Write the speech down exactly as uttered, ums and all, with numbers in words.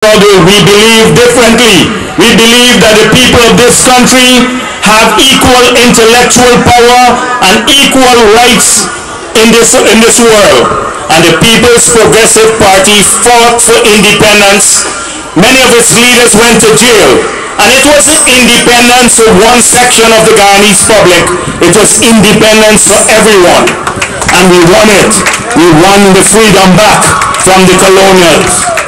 We believe differently. We believe that the people of this country have equal intellectual power and equal rights in this, in this world. And the People's Progressive Party fought for independence. Many of its leaders went to jail. And it wasn't independence for one section of the Guyanese public. It was independence for everyone. And we won it. We won the freedom back from the colonials.